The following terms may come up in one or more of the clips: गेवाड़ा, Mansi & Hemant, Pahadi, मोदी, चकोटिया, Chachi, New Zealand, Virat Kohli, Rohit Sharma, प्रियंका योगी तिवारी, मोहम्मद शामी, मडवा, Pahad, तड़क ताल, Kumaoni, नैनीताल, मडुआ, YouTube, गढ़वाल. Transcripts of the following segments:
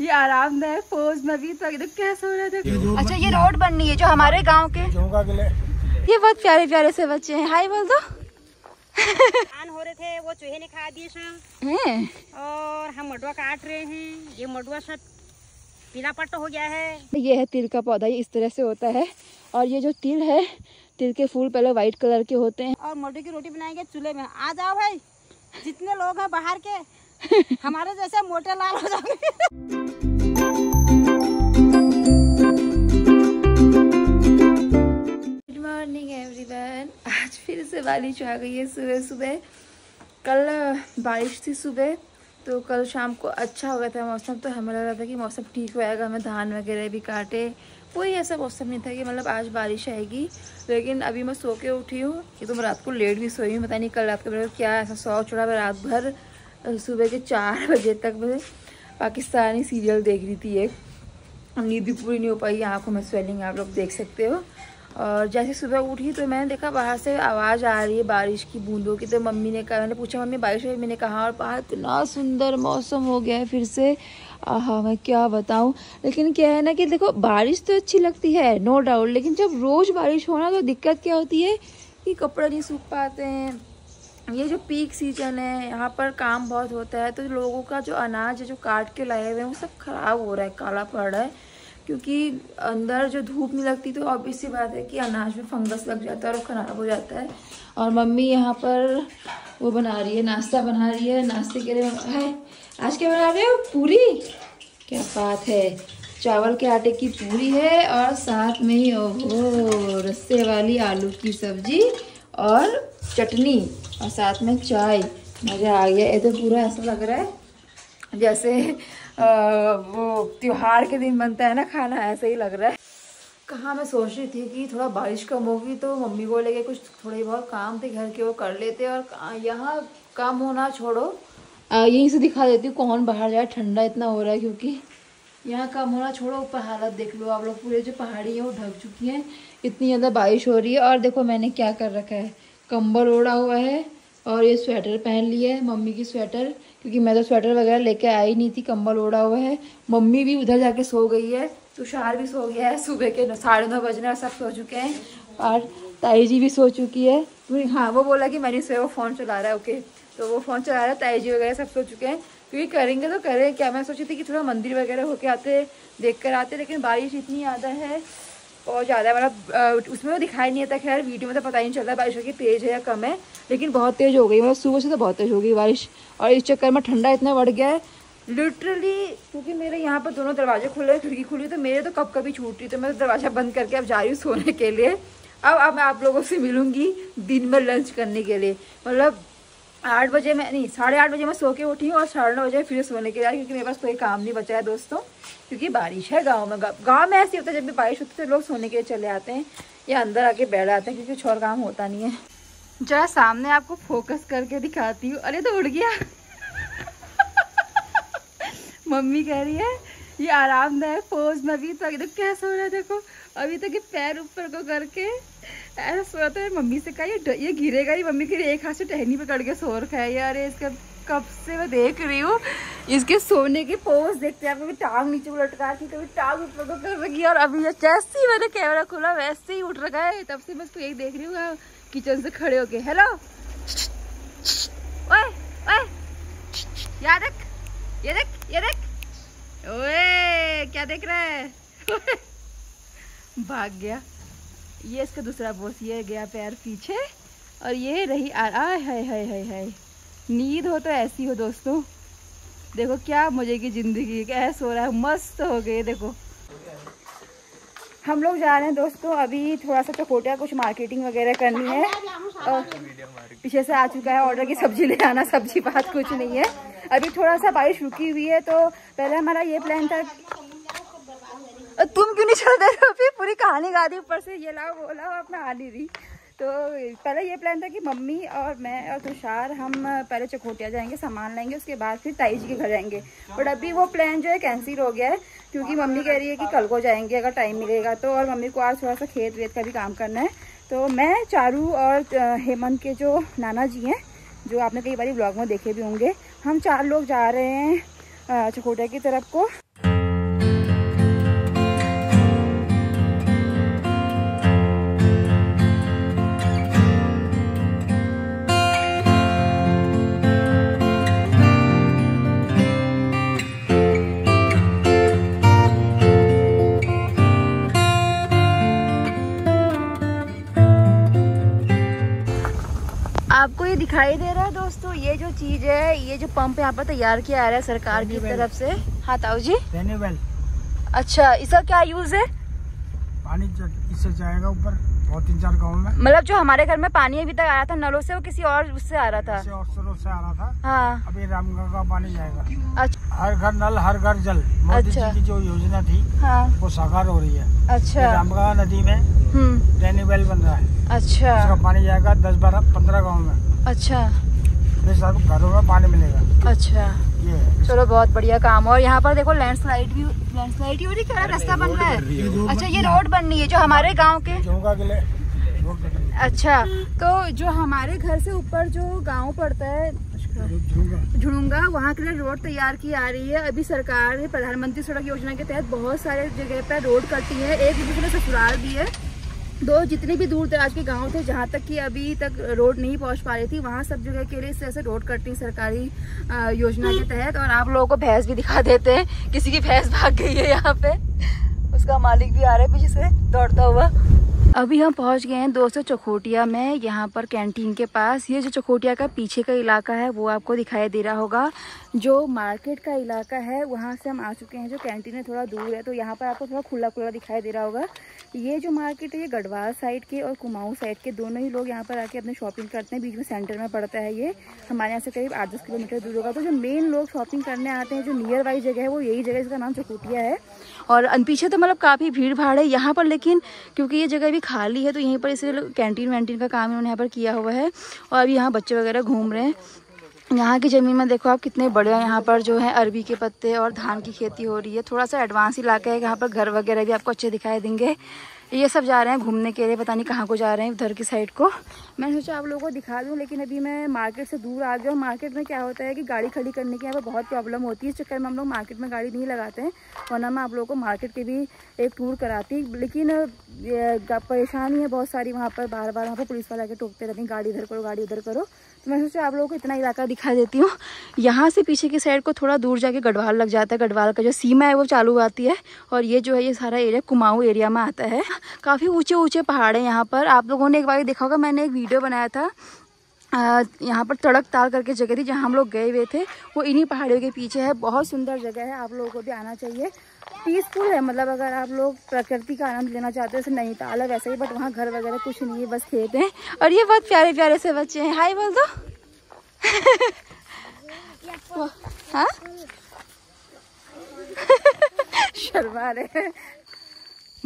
ये आरामदायक पोज में भी तो कैसे हो रहा था। अच्छा ये रोड बननी है जो हमारे गांव के ये बहुत प्यारे प्यारे से बच्चे हैं। हाय बोल दो। आन हो रहे थे वो चूहे ने खा दिए सब और हम मडुआ काट रहे हैं। ये मडुआ सब पीला पट्ट हो गया है। ये है तिल का पौधा, ये इस तरह से होता है और ये जो तिल है तिल के फूल पहले व्हाइट कलर के होते हैं। और मडुआ की रोटी बनाएंगे चूल्हे में। आ जाओ भाई जितने लोग हैं बाहर के हमारे जैसे मोटे लाल हो जाओगे। आज फिर से बारिश आ गई है सुबह सुबह। कल बारिश थी सुबह तो कल शाम को अच्छा हो गया था मौसम, तो हमें लग रहा था कि मौसम ठीक हो जाएगा, हमें धान वगैरह भी काटे। कोई ऐसा मौसम नहीं था कि मतलब आज बारिश आएगी। लेकिन अभी मैं सो के उठी हूँ कि तुम रात को लेट भी सोई हूँ, पता नहीं कल रात को मेरे क्या ऐसा सौ चढ़ा। मैं रात भर सुबह के 4 बजे तक मैं पाकिस्तानी सीरियल देख रही थी। एक नींद भी पूरी नहीं हो पाई, आँखों में स्वेलिंग आप लोग देख सकते हो। और जैसे सुबह उठी तो मैंने देखा बाहर से आवाज़ आ रही है बारिश की बूंदों की। तो मम्मी ने कहा, मैंने पूछा मम्मी बारिश हुई? मैंने कहा। और बाहर इतना सुंदर मौसम हो गया है फिर से, आहा मैं क्या बताऊं। लेकिन क्या है ना कि देखो बारिश तो अच्छी लगती है नो डाउट, लेकिन जब रोज़ बारिश होना तो दिक्कत क्या होती है कि कपड़े नहीं सूख पाते हैं। ये जो पीक सीजन है यहाँ पर काम बहुत होता है, तो लोगों का जो अनाज है जो काट के लाए हुए हैं वो सब खराब हो रहा है, काला पड़ रहा है क्योंकि अंदर जो धूप नहीं लगती। तो ऑब्वियस सी बात है कि अनाज में फंगस लग जाता है और ख़राब हो जाता है। और मम्मी यहाँ पर वो बना रही है, नाश्ता बना रही है। नाश्ते के लिए है आज क्या बना रहे हो? पूरी। क्या बात है, चावल के आटे की पूरी है और साथ में ही ओहो रस्से वाली आलू की सब्जी और चटनी और साथ में चाय। मज़ा आ गया। ये तो पूरा ऐसा लग रहा है जैसे वो त्योहार के दिन बनता है ना खाना, ऐसा ही लग रहा है। कहाँ मैं सोच रही थी कि थोड़ा बारिश कम होगी तो मम्मी को लेके कुछ थोड़े बहुत काम थे घर के वो कर लेते, और यहाँ काम होना छोड़ो। यहीं से दिखा देती हूँ कौन बाहर जाए, ठंडा इतना हो रहा है क्योंकि यहाँ काम होना छोड़ो। ऊपर हालत देख लो आप लोग, पूरे जो पहाड़ी है वो ढक चुकी हैं, इतनी ज़्यादा बारिश हो रही है। और देखो मैंने क्या कर रखा है, कंबल ओढ़ा हुआ है और ये स्वेटर पहन लिया है मम्मी की स्वेटर, क्योंकि मैं तो स्वेटर वगैरह लेके आई नहीं थी। कंबल ओढ़ा हुआ है, मम्मी भी उधर जाके सो गई है, तुषार भी सो गया है। सुबह के 9:30 बजने और सब सो चुके हैं और ताई जी भी सो चुकी है। हाँ वो बोला कि मैंने सुबह वो फ़ोन चला रहा है, ओके तो वो फ़ोन चला रहा है। ताई जी वगैरह सब सो चुके हैं क्योंकि करेंगे तो करें क्या। मैं सोची थी कि थोड़ा मंदिर वगैरह होके आते देख कर आते, लेकिन बारिश इतनी ज़्यादा है और ज़्यादा मतलब उसमें वो दिखाई नहीं आता। खैर वीडियो में तो पता ही नहीं चलता बारिश की तेज़ है या कम है, लेकिन बहुत तेज़ हो गई। मतलब सुबह से तो बहुत तेज़ हो गई बारिश और इस चक्कर में ठंडा इतना बढ़ गया है लिटरली। क्योंकि मेरे यहाँ पर दोनों दरवाजे खुले हैं, खिड़की खुली, तो मेरे तो कब कभी छूट रही, तो मैं तो दरवाज़ा बंद करके अब जा रही हूँ सोने के लिए। अब मैं आप लोगों से मिलूँगी दिन में लंच करने के लिए। मतलब 8 बजे मैं नहीं 8:30 बजे मैं सो के उठी हूँ और 9:30 बजे फिर सोने के लिए, क्योंकि मेरे पास कोई काम नहीं बचा है दोस्तों। क्योंकि बारिश है गांव में, गांव में ऐसे होता है जब भी बारिश होती है तो लोग सोने के लिए चले आते हैं या अंदर आके बैठ जाते हैं क्योंकि कुछ और काम होता नहीं है। जरा सामने आपको फोकस करके दिखाती हूँ। अरे तो उड़ गया। मम्मी कह रही है ये आरामदायक पोज में भी तो कैसे हो रहा है। देखो अभी तो कि पैर ऊपर को करके ऐसा सो रहा है। मम्मी से कहा ये गिरेगा ही। मम्मी के एक हाथ से टहनी पकड़ के सो रखा है यार। इसका कब से मैं देख रही हूँ इसके सोने के पोज देखते हैं। कभी टांग नीचे को लटका के कभी टांग ऊपर को कर रखी है और अभी जैसे ही मैंने कैमरा खोला वैसे ही उठ रखा है। तब से मैं इसको यही देख रही हूँ किचन से खड़े होके। हेलो ओए ओए यार देख ये देख ये देख ओए क्या देख रहा है। भाग गया। ये इसका दूसरा पोज, ये गया पैर पीछे और ये रही आय हाय। नींद हो तो ऐसी हो दोस्तों। देखो क्या मजे की जिंदगी है, कैसे हो रहा है, मस्त हो गए। देखो हम लोग जा रहे हैं दोस्तों अभी थोड़ा सा चकोटिया कुछ मार्केटिंग वगैरह करनी है। और पीछे से आ चुका है ऑर्डर की सब्जी ले आना। सब्जी बात कुछ नहीं है, अभी थोड़ा सा बारिश रुकी हुई है। तो पहले हमारा ये प्लान था। तुम क्यों नहीं चल रहे हो? फिर पूरी कहानी गा दी, ऊपर से ये लाओ वो लाओ, अपना आ नहीं रही। तो पहले ये प्लान था कि मम्मी और मैं और तुषार हम पहले चकोटिया जाएंगे, सामान लाएंगे, उसके बाद फिर ताई जी के घर जाएंगे। बट अभी वो प्लान जो है कैंसिल हो गया है क्योंकि मम्मी कह रही है कि कल को जाएंगे अगर टाइम मिलेगा तो। और मम्मी को आज थोड़ा सा खेत वेत का भी काम करना है। तो मैं, चारू और हेमंत के जो नाना जी हैं, जो आपने कई बार ब्लॉग में देखे भी होंगे, हम 4 लोग जा रहे हैं चकोटिया की तरफ को। दिखाई दे रहा है दोस्तों, ये जो चीज है, ये जो पंप यहाँ पर तैयार किया जा रहा है सरकार की तरफ से। हाँ ताऊ जी, रेन्यूएबल। अच्छा, इसका क्या यूज है? पानी इससे जाएगा ऊपर 2-3-4 गाँव में। मतलब जो हमारे घर में पानी अभी तक आया था नलों से, वो किसी और उससे आ रहा था, किसी और स्रोत से आ रहा था। हाँ, अभी रामगढ़ का पानी जाएगा। अच्छा, हर घर नल हर घर जल, मोदी जी की जो योजना थी वो साकार हो रही है। अच्छा, रामगढ़ नदी में रेन्यूएबल बन रहा है। अच्छा, उसका पानी जाएगा 10-12-15 गाँव में। अच्छा, घरों में पानी मिलेगा। अच्छा, चलो बहुत बढ़िया काम। और यहाँ पर देखो लैंडस्लाइड भी हो रही, क्या रास्ता बन रहा है। अच्छा, ये रोड बननी है जो हमारे गांव के। अच्छा, तो जो हमारे घर से ऊपर जो गांव पड़ता है झुड़ूंगा, वहाँ के लिए रोड तैयार की आ रही है। अभी सरकार ने प्रधानमंत्री सड़क योजना के तहत बहुत सारे जगह पर रोड करती है, एक दूसरे से ससुराल भी है। दो जितने भी दूर दराज के गांव थे जहां तक कि अभी तक रोड नहीं पहुंच पा रही थी, वहां सब जगह के लिए इस तरह से रोड कटिंग सरकारी योजना के तहत। और आप लोगों को भैंस भी दिखा देते हैं, किसी की भैंस भाग गई है यहाँ पे, उसका मालिक भी आ रहा है पीछे से दौड़ता हुआ। अभी हम पहुंच गए हैं दोस्तों चकोटिया में, यहाँ पर कैंटीन के पास। ये जो चकोटिया का पीछे का इलाका है वो आपको दिखाई दे रहा होगा, जो मार्केट का इलाका है वहाँ से हम आ चुके हैं। जो कैंटीन है थोड़ा दूर है, तो यहाँ पर आपको थोड़ा खुला खुला दिखाई दे रहा होगा। ये जो मार्केट है ये गढ़वाल साइड के और कुमाऊँ साइड के दोनों ही लोग यहाँ पर आके अपने शॉपिंग करते हैं। बीच में सेंटर में पड़ता है ये, हमारे यहाँ से करीब 8-10 किलोमीटर दूर होगा। तो जो मेन लोग शॉपिंग करने आते हैं, जो नियर बाई जगह है, वो यही जगह, इसका नाम चकोटिया है। और पीछे तो मतलब काफ़ी भीड़ भाड़ है यहाँ पर, लेकिन क्योंकि ये जगह खाली है तो यहीं पर इसलिए कैंटीन वैंटीन का काम इन्होंने यहाँ पर किया हुआ है। और अभी यहाँ बच्चे वगैरह घूम रहे हैं। यहाँ की ज़मीन में देखो आप कितने बड़े हैं, यहाँ पर जो है अरबी के पत्ते और धान की खेती हो रही है। थोड़ा सा एडवांस इलाका है, यहाँ पर घर वगैरह भी आपको अच्छे दिखाई देंगे। ये सब जा रहे हैं घूमने के लिए, पता नहीं कहाँ को जा रहे हैं, उधर की साइड को। मैंने सोचा आप लोगों को दिखा दूँ, लेकिन अभी मैं मार्केट से दूर आ गया हूँ। मार्केट में क्या होता है कि गाड़ी खड़ी करने की यहाँ पर बहुत प्रॉब्लम होती है, इस चक्कर में हम लोग मार्केट में गाड़ी नहीं लगाते हैं, वरना मैं आप लोगों को मार्केट के भी एक टूर कराती। लेकिन परेशानी है बहुत सारी वहाँ पर, बार बार वहाँ पर पुलिस वाले के टोकते रहते हैं, गाड़ी इधर करो गाड़ी उधर करो। तो मैं सोचा आप लोगों को इतना इलाका दिखा देती हूँ। यहाँ से पीछे की साइड को थोड़ा दूर जाके गढ़वाल लग जाता है, गढ़वाल का जो सीमा है वो चालू आती है। और ये जो है ये सारा एरिया कुमाऊँ एरिया में आता है। काफ़ी ऊंचे ऊंचे पहाड़ हैं यहाँ पर। आप लोगों ने एक बार देखा होगा, मैंने एक वीडियो बनाया था, यहाँ पर तड़क ताल करके जगह थी जहाँ हम लोग गए हुए थे, वो इन्हीं पहाड़ियों के पीछे है। बहुत सुंदर जगह है, आप लोगों को भी आना चाहिए। पीसफुल है, मतलब अगर आप लोग प्रकृति का आनंद लेना चाहते हो, जैसे नैनीताल है वैसे ही, बट वहाँ घर वगैरह कुछ नहीं है, बस खेत हैं। और ये बहुत प्यारे प्यारे से बच्चे हैं, हाय बोल दो। हाँ शर्मा रहे।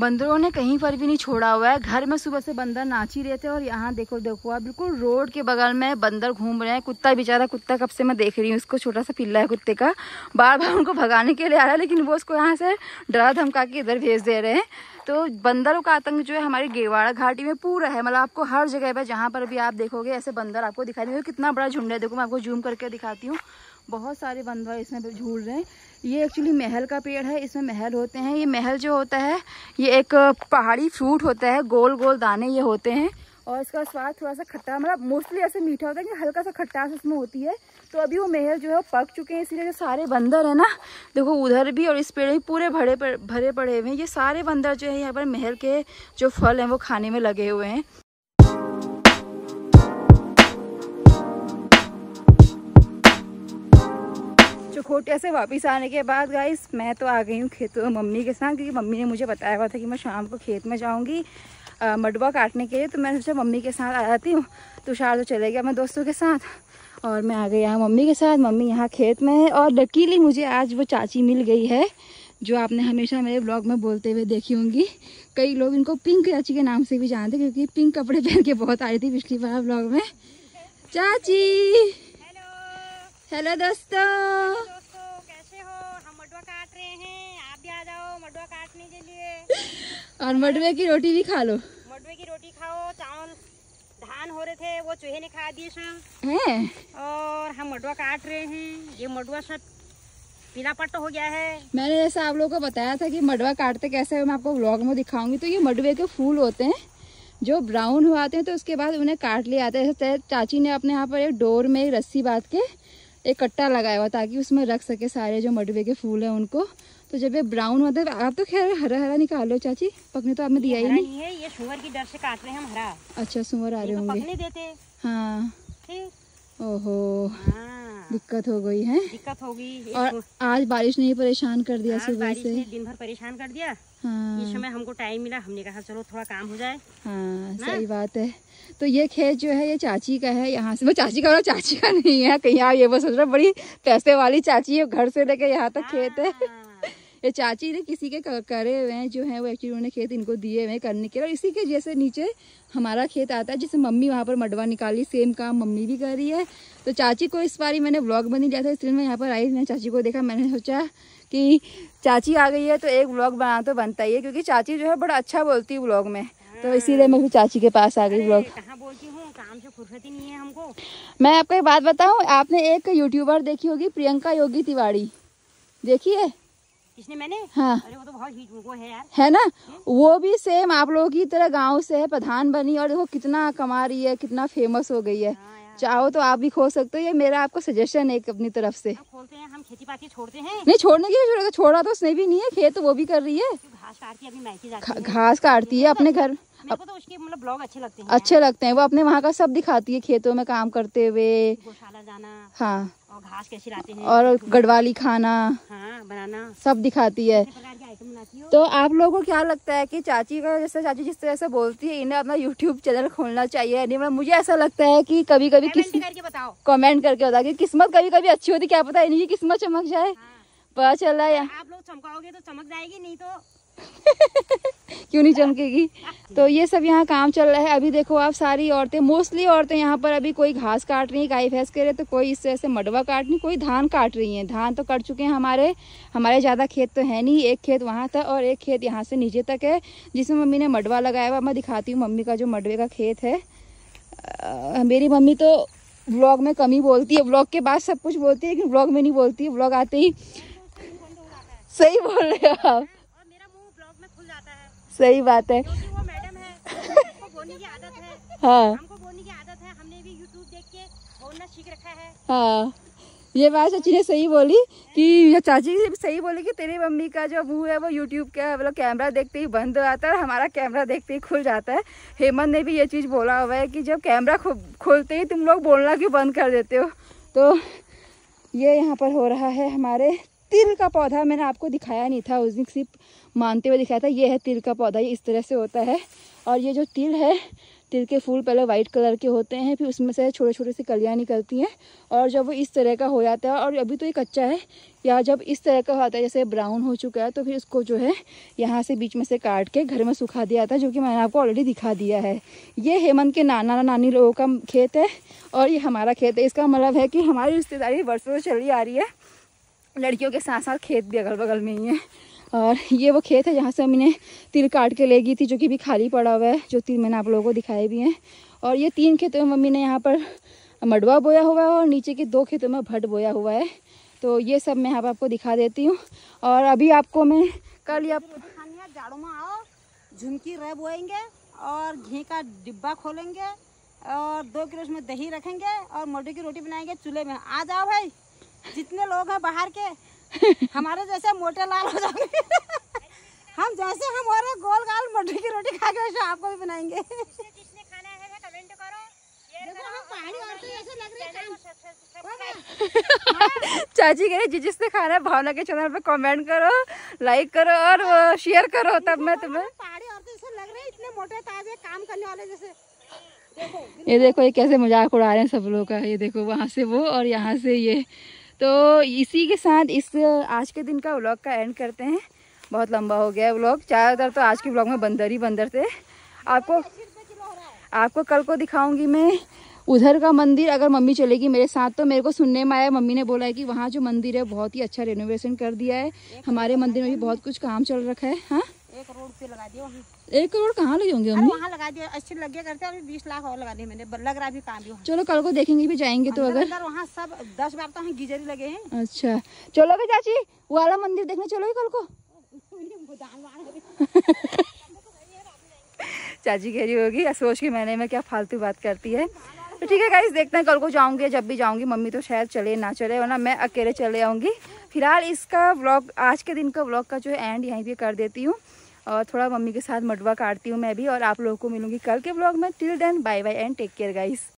बंदरों ने कहीं पर भी नहीं छोड़ा हुआ है। घर में सुबह से बंदर नाच ही रहे थे, और यहाँ देखो आप बिल्कुल रोड के बगल में बंदर घूम रहे हैं। कुत्ता बेचारा, कुत्ता कब से मैं देख रही हूँ उसको, छोटा सा पिल्ला है कुत्ते का, बार बार उनको भगाने के लिए आ रहा है, लेकिन वो उसको यहाँ से डरा धमका के इधर भेज दे रहे हैं। तो बंदरों का आतंक जो है हमारी गेवाड़ा घाटी में पूरा है। मतलब आपको हर जगह पर जहाँ पर भी आप देखोगे ऐसे बंदर आपको दिखाई देंगे। कितना बड़ा झुंड है, देखो मैं आपको जूम करके दिखाती हूँ। बहुत सारे बंदर इसमें झूल रहे हैं। ये एक्चुअली महल का पेड़ है, इसमें महल होते हैं। ये महल जो होता है ये एक पहाड़ी फ्रूट होता है, गोल गोल दाने ये होते हैं, और इसका स्वाद थोड़ा सा खट्टा, मतलब मोस्टली ऐसे मीठा होता है कि हल्का सा खट्टास उसमें होती है। तो अभी वो महल जो है पक चुके हैं, इसीलिए सारे बंदर है ना, देखो उधर भी और इस पेड़ में पूरे भरे पड़े हुए हैं। ये सारे बंदर जो है यहाँ पर महल के जो फल हैं वो खाने में लगे हुए हैं। चकोटिया से वापस आने के बाद गाइस मैं तो आ गई हूँ खेतों मम्मी के साथ, क्योंकि मम्मी ने मुझे बताया हुआ था कि मैं शाम को खेत में जाऊँगी मडवा काटने के लिए। तो मैंने सोचा मम्मी के साथ आ जाती हूँ। तुषार तो चले गया मैं दोस्तों के साथ, और मैं आ गई यहाँ मम्मी के साथ। मम्मी यहाँ खेत में है, और लकीली मुझे आज वो चाची मिल गई है जो आपने हमेशा मेरे ब्लॉग में बोलते हुए देखी होंगी। कई लोग इनको पिंक चाची के नाम से भी जानते, क्योंकि पिंक कपड़े पहन के बहुत आई थी पिछली बार ब्लॉग में। चाची हेलो दोस्तों, कैसे हो? हम मडवा काट रहे हैं, आप भी आ जाओ मडवा काटने के लिए। और मडवे की रोटी भी खा लो, मडवे की रोटी खाओ। चावल धान हो रहे थे वो चूहे ने खा दिए सब हैं, और हम मडवा काट रहे हैं। ये मडवा सब पीला पट्टा हो गया है। मैंने जैसा आप लोगों को बताया था कि मडवा काटते कैसे है, मैं आपको व्लॉग में दिखाऊंगी। तो ये मडवे के फूल होते हैं जो ब्राउन हो आते हैं, तो उसके बाद उन्हें काट लिया जाता है। चाची ने अपने यहाँ पर एक डोर में रस्सी बांध के एक कट्टा लगाया हुआ, ताकि उसमें रख सके सारे जो मडवे के फूल हैं उनको। तो जब ये ब्राउन होता है, आप तो खैर हरा हरा निकालो चाची, पकने तो आपने दिया ही नहीं है। ये सुअर की डर से काट रहे हैं हम हरा। अच्छा, सुअर आ रहे होंगे। पकने देते। हाँ ठीक, ओहो हाँ। दिक्कत हो गई है, दिक्कत हो गई। और आज बारिश ने परेशान कर दिया, सुबह से दिन भर परेशान कर दिया। हाँ। इस समय हमको टाइम मिला, हमने कहा चलो थोड़ा काम हो जाए। हाँ सही बात है। तो ये खेत जो है ये चाची का है, यहाँ से वो चाची का नहीं है, कहीं आप ये वो सोच रहे, बड़ी पैसे वाली चाची है, घर से लेके यहाँ तक खेत है। ये चाची ने किसी के करे हुए हैं जो हैं, वो एक्चुअली उन्होंने खेत इनको दिए हुए हैं करने के लिए। और इसी के जैसे नीचे हमारा खेत आता है, जैसे मम्मी वहाँ पर मडवा निकाली, सेम काम मम्मी भी कर रही है। तो चाची को इस बार मैंने व्लॉग बन नहीं लिया था, इसलिए मैं यहाँ पर आई, मैंने चाची को देखा, मैंने सोचा कि चाची आ गई है तो एक व्लॉग बनाना तो बनता ही है, क्योंकि चाची जो है बड़ा अच्छा बोलती है व्लॉग में, तो इसीलिए मैं भी चाची के पास आ गई। ब्लॉग कहाँ बोलती हूँ, काम से फुर्सत ही नहीं है हमको। मैं आपको एक बात बताऊँ, आपने एक यूट्यूबर देखी होगी, प्रियंका योगी तिवारी, देखी है इसने मैंने? हाँ। अरे वो तो बहुत ही वो है यार, है ना? वो भी सेम आप लोगों की तरह गांव से है, प्रधान बनी, और देखो कितना कमा रही है, कितना फेमस हो गई है। हाँ चाहो तो आप भी खो सकते हो, ये मेरा आपको सजेशन है अपनी तरफ से। खोलते हैं हम, खेती बाती छोड़ते हैं। नहीं छोड़ने की, छोड़ा तो उसने भी नहीं है, खेत तो वो भी कर रही है, घास काटती है अपने घर। मेरे को तो उसके मतलब ब्लॉग अच्छे लगते हैं, वो अपने वहाँ का सब दिखाती है, खेतों में काम करते हुए, गौशाला जाना। हाँ और घास कैसे लाते हैं, और गढ़वाली खाना हाँ, बनाना सब दिखाती है। तो आप लोगों को क्या लगता है कि चाची का जैसे चाची जिस तरह से बोलती है, इन्हें अपना यूट्यूब चैनल खोलना चाहिए? नहीं मुझे ऐसा लगता है कि कभी कभी कमेंट करके बताओ कि किस्मत कभी कभी अच्छी होती, क्या पता इनकी किस्मत चमक जाए, पता चला है। आप लोग चमकाओगे तो चमक जाएगी, नहीं तो क्यों नहीं चमकेगी। तो ये सब यहाँ काम चल रहा है। अभी देखो आप सारी औरतें, मोस्टली औरतें यहाँ पर अभी कोई घास काट रही है गाय भैंस के लिए, तो कोई इस तरह से मडवा काट रही, कोई धान काट रही हैं। धान तो कट चुके हैं हमारे ज़्यादा खेत तो है नहीं, एक खेत वहाँ था और एक खेत यहाँ से नीचे तक है जिसमें मम्मी ने मडवा लगाया हुआ। मैं दिखाती हूँ मम्मी का जो मडवे का खेत है। मेरी मम्मी तो व्लॉग में कम ही बोलती है, व्लॉग के बाद सब कुछ बोलती है लेकिन व्लॉग में नहीं बोलती, व्लॉग आते ही सही बोल रहे हो आप, सही बात है। वो मैडम है, हमको बोलने की आदत है। हाँ हमको बोलने की आदत है, हमने भी YouTube देख के बोलना सीख रखा है। हाँ ये बात चाची ने सही बोली कि चाची सही बोली कि तेरी मम्मी का जो मुँह है वो YouTube का मतलब कैमरा देखते ही बंद हो जाता है और हमारा कैमरा देखते ही खुल जाता है। हेमंत ने भी ये चीज़ बोला हुआ है कि जब कैमरा खुलते ही तुम लोग बोलना क्यों बंद कर देते हो। तो ये यहाँ पर हो रहा है हमारे तिल का पौधा, मैंने आपको दिखाया नहीं था उस दिन, सिर्फ मानते हुए दिखाया था। ये है तिल का पौधा, ये इस तरह से होता है। और ये जो तिल है, तिल के फूल पहले वाइट कलर के होते हैं, फिर उसमें से छोटे छोटे से कलियाँ निकलती हैं, और जब वो इस तरह का हो जाता है, और अभी तो ये कच्चा है, या जब इस तरह का होता है जैसे ब्राउन हो चुका है, तो फिर इसको जो है यहाँ से बीच में से काट के घर में सुखा दिया था, जो कि मैंने आपको ऑलरेडी दिखा दिया है। ये हेमंत के नाना नानी लोगों का खेत है और ये हमारा खेत है। इसका मतलब है कि हमारी रिश्तेदारी वर्षों से चली आ रही है, लड़कियों के साथ साथ खेत भी अगल बगल में ही है। और ये वो खेत है जहाँ से हमने तिल काट के ले गई थी, जो कि भी खाली पड़ा हुआ है, जो तिल मैंने आप लोगों को दिखाए भी हैं। और ये 3 खेतों में मम्मी ने यहाँ पर मडवा बोया हुआ है और नीचे के 2 खेतों में भट्ट बोया हुआ है। तो ये सब मैं यहाँ पर आपको दिखा देती हूँ। और अभी आपको मैं कल या जाड़ों में आओ, झुमकी रह बोएंगे और घी का डिब्बा खोलेंगे और 2 किलो उसमें दही रखेंगे और मडवे की रोटी बनाएंगे चूल्हे में। आ जाओ भाई, जितने लोग हैं बाहर के, हमारे जैसे मोटे लाल हो जाएंगे। हम जैसे हम हो रहे गोल गाल मटर की रोटी खा के वैसे आपको भी बनाएंगे। जिसने खाना है ना कमेंट करो। देखो हम पहाड़ी औरतें जैसे लग रही हैं। चाची कह रही जिसने खाना है भावना के चैनल पे कमेंट करो, लाइक करो और शेयर करो, तब मैं तुम्हें। पहाड़ी औरतें जैसे लग रही है, इतने मोटे ताजे काम करने वाले जैसे। ये देखो ये कैसे मजाक उड़ा रहे हैं सब लोग का, ये देखो वहाँ से वो और यहाँ से ये। तो इसी के साथ इस आज के दिन का व्लॉग का एंड करते हैं। बहुत लंबा हो गया है व्लॉग, ज़्यादातर तो आज के व्लॉग में बंदर ही बंदर थे। आपको कल को दिखाऊंगी मैं उधर का मंदिर, अगर मम्मी चलेगी मेरे साथ। तो मेरे को सुनने में आया, मम्मी ने बोला है कि वहाँ जो मंदिर है बहुत ही अच्छा रेनोवेशन कर दिया है, हमारे मंदिर में भी बहुत कुछ काम चल रखा है। हाँ 1 करोड़ पे लगा दिया। 1 करोड़ कहाँ लगे होंगे? वहाँ लगा दिया, अच्छे लग गया करते हैं। 20 लाख और लगा दिए मैंने, लग रहा है अभी काम भी। चलो कल को देखेंगे भी जाएंगे तो, अगर वहाँ सब 10 बार तो हम गीजर ही लगे हैं। अच्छा चलो भी चाची, वो वाला मंदिर देखने चलोगे कल को? चाची कह रही होगी सोच के मैंने मैं क्या फालतू बात करती है। तो ठीक है गाइस, देखते हैं कल को जाऊंगी, जब भी जाऊंगी मम्मी तो शायद चले ना चले, वरना मैं अकेले चले आऊँगी। फिलहाल इसका व्लॉग, आज के दिन का व्लॉग का जो एंड यहीं पे कर देती हूँ, और थोड़ा मम्मी के साथ मडवा काटती हूँ मैं भी, और आप लोगों को मिलूंगी कल के व्लॉग में। Till then bye bye and take care guys.